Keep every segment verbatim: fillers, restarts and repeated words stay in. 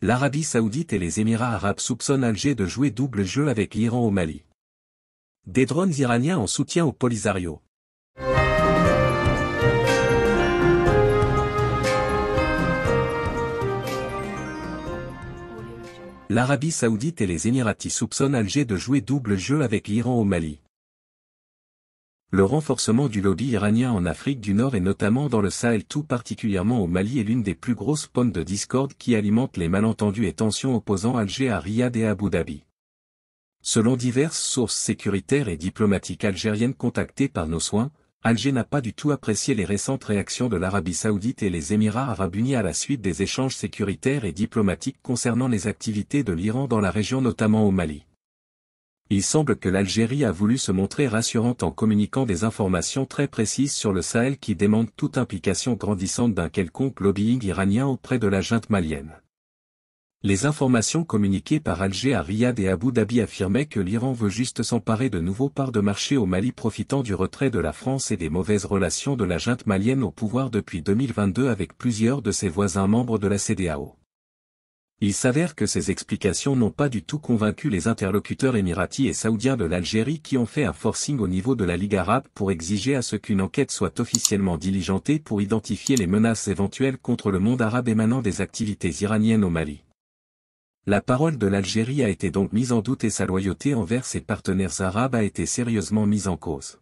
l'Arabie Saoudite et les Émirats Arabes soupçonnent Alger de jouer double jeu avec l'Iran au Mali. Des drones iraniens en soutien au Polisario. L'Arabie Saoudite et les Émiratis soupçonnent Alger de jouer double jeu avec l'Iran au Mali. Le renforcement du lobby iranien en Afrique du Nord et notamment dans le Sahel tout particulièrement au Mali est l'une des plus grosses pommes de discorde qui alimente les malentendus et tensions opposant Alger à Riyad et Abu Dhabi. Selon diverses sources sécuritaires et diplomatiques algériennes contactées par nos soins, Alger n'a pas du tout apprécié les récentes réactions de l'Arabie Saoudite et les Émirats Arabes Unis à la suite des échanges sécuritaires et diplomatiques concernant les activités de l'Iran dans la région notamment au Mali. Il semble que l'Algérie a voulu se montrer rassurante en communiquant des informations très précises sur le Sahel qui démentent toute implication grandissante d'un quelconque lobbying iranien auprès de la junte malienne. Les informations communiquées par Alger à Riyad et Abu Dhabi affirmaient que l'Iran veut juste s'emparer de nouveaux parts de marché au Mali profitant du retrait de la France et des mauvaises relations de la junte malienne au pouvoir depuis deux mille vingt-deux avec plusieurs de ses voisins membres de la CEDEAO. Il s'avère que ces explications n'ont pas du tout convaincu les interlocuteurs émiratis et saoudiens de l'Algérie qui ont fait un forcing au niveau de la Ligue arabe pour exiger à ce qu'une enquête soit officiellement diligentée pour identifier les menaces éventuelles contre le monde arabe émanant des activités iraniennes au Mali. La parole de l'Algérie a été donc mise en doute et sa loyauté envers ses partenaires arabes a été sérieusement mise en cause.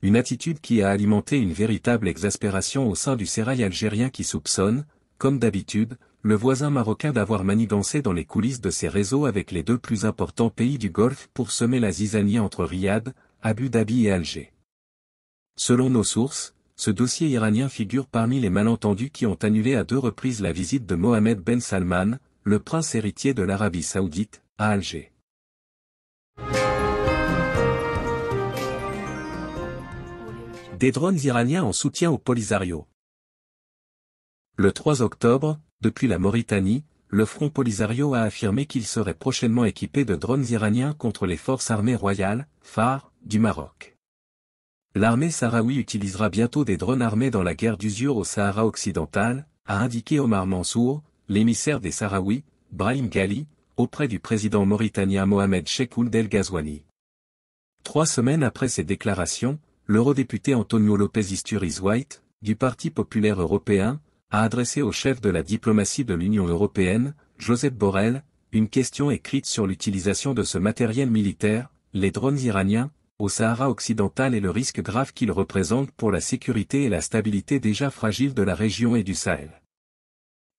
Une attitude qui a alimenté une véritable exaspération au sein du sérail algérien qui soupçonne, comme d'habitude, le voisin marocain d'avoir manigancé dans les coulisses de ses réseaux avec les deux plus importants pays du Golfe pour semer la zizanie entre Riyad, Abu Dhabi et Alger. Selon nos sources, ce dossier iranien figure parmi les malentendus qui ont annulé à deux reprises la visite de Mohamed Ben Salman, le prince héritier de l'Arabie Saoudite, à Alger. Des drones iraniens en soutien au Polisario. Le trois octobre, depuis la Mauritanie, le Front Polisario a affirmé qu'il serait prochainement équipé de drones iraniens contre les Forces armées royales, F A R, du Maroc. L'armée sahraoui utilisera bientôt des drones armés dans la guerre d'usure au Sahara occidental, a indiqué Omar Mansour, l'émissaire des Sahraouis, Brahim Ghali, auprès du président mauritanien Mohamed Cheikh Ould El Ghazouani. Trois semaines après ces déclarations, l'eurodéputé Antonio Lopez-Isturiz White, du Parti populaire européen, a adressé au chef de la diplomatie de l'Union européenne, Joseph Borrell, une question écrite sur l'utilisation de ce matériel militaire, les drones iraniens, au Sahara occidental et le risque grave qu'ils représentent pour la sécurité et la stabilité déjà fragile de la région et du Sahel.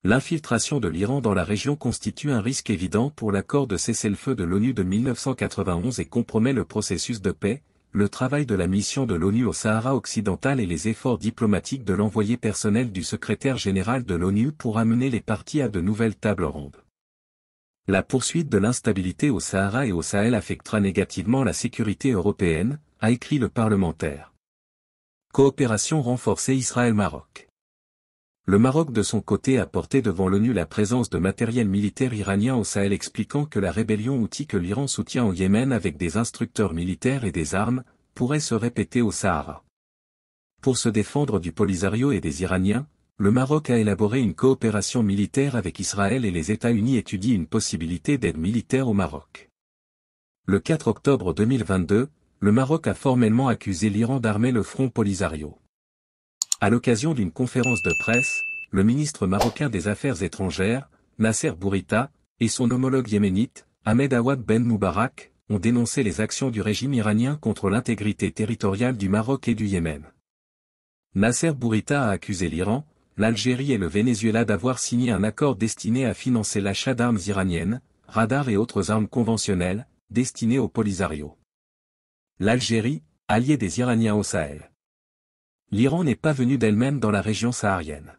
L'infiltration de l'Iran dans la région constitue un risque évident pour l'accord de cessez-le-feu de l'ONU de mille neuf cent quatre-vingt-onze et compromet le processus de paix, le travail de la mission de l'ONU au Sahara occidental et les efforts diplomatiques de l'envoyé personnel du secrétaire général de l'ONU pour amener les parties à de nouvelles tables rondes. La poursuite de l'instabilité au Sahara et au Sahel affectera négativement la sécurité européenne, a écrit le parlementaire. Coopération renforcée Israël-Maroc. Le Maroc de son côté a porté devant l'ONU la présence de matériel militaire iranien au Sahel expliquant que la rébellion houthi que l'Iran soutient au Yémen avec des instructeurs militaires et des armes, pourrait se répéter au Sahara. Pour se défendre du Polisario et des Iraniens, le Maroc a élaboré une coopération militaire avec Israël et les États-Unis étudient une possibilité d'aide militaire au Maroc. Le quatre octobre deux mille vingt-deux, le Maroc a formellement accusé l'Iran d'armer le Front Polisario. À l'occasion d'une conférence de presse, le ministre marocain des Affaires étrangères, Nasser Bourita, et son homologue yéménite, Ahmed Awad Ben Moubarak, ont dénoncé les actions du régime iranien contre l'intégrité territoriale du Maroc et du Yémen. Nasser Bourita a accusé l'Iran, l'Algérie et le Venezuela d'avoir signé un accord destiné à financer l'achat d'armes iraniennes, radars et autres armes conventionnelles, destinées au Polisario. L'Algérie, alliée des Iraniens au Sahel. L'Iran n'est pas venue d'elle-même dans la région saharienne.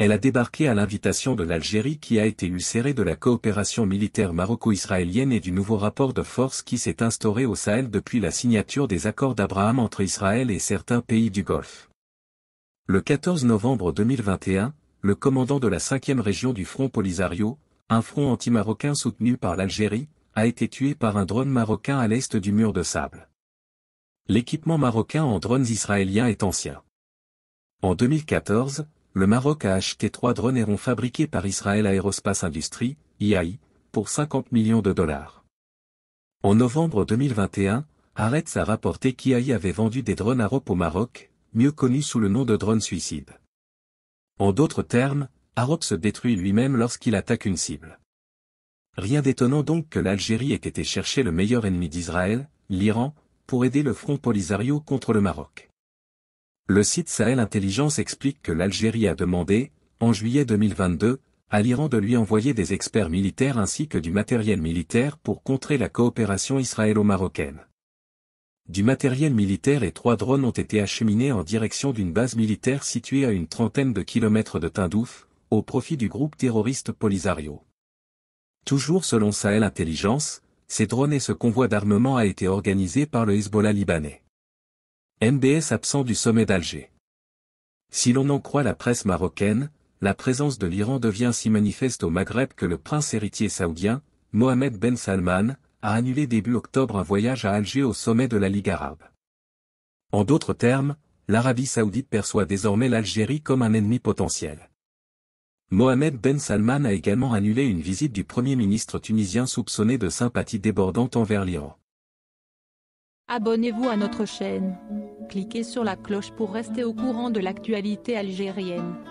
Elle a débarqué à l'invitation de l'Algérie qui a été ulcérée de la coopération militaire maroco-israélienne et du nouveau rapport de force qui s'est instauré au Sahel depuis la signature des accords d'Abraham entre Israël et certains pays du Golfe. Le quatorze novembre deux mille vingt et un, le commandant de la cinquième région du Front Polisario, un front anti-marocain soutenu par l'Algérie, a été tué par un drone marocain à l'est du mur de sable. L'équipement marocain en drones israéliens est ancien. En deux mille quatorze, le Maroc a acheté trois drones Aéron fabriqués par Israel Aerospace Industries, I A I, pour cinquante millions de dollars. En novembre deux mille vingt et un, Haaretz a rapporté qu'I A I avait vendu des drones Harop au Maroc, mieux connus sous le nom de drones suicides. En d'autres termes, Harop se détruit lui-même lorsqu'il attaque une cible. Rien d'étonnant donc que l'Algérie ait été chercher le meilleur ennemi d'Israël, l'Iran, pour aider le Front Polisario contre le Maroc. Le site Sahel Intelligence explique que l'Algérie a demandé, en juillet deux mille vingt-deux, à l'Iran de lui envoyer des experts militaires ainsi que du matériel militaire pour contrer la coopération israélo-marocaine. Du matériel militaire et trois drones ont été acheminés en direction d'une base militaire située à une trentaine de kilomètres de Tindouf, au profit du groupe terroriste Polisario. Toujours selon Sahel Intelligence, ces drones et ce convoi d'armement a été organisé par le Hezbollah libanais. M B S absent du sommet d'Alger. Si l'on en croit la presse marocaine, la présence de l'Iran devient si manifeste au Maghreb que le prince héritier saoudien, Mohamed Ben Salman, a annulé début octobre un voyage à Alger au sommet de la Ligue arabe. En d'autres termes, l'Arabie saoudite perçoit désormais l'Algérie comme un ennemi potentiel. Mohamed Ben Salman a également annulé une visite du premier ministre tunisien soupçonné de sympathie débordante envers l'Iran. Abonnez-vous à notre chaîne. Cliquez sur la cloche pour rester au courant de l'actualité algérienne.